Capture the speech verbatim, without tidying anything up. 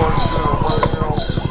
four zero one zero.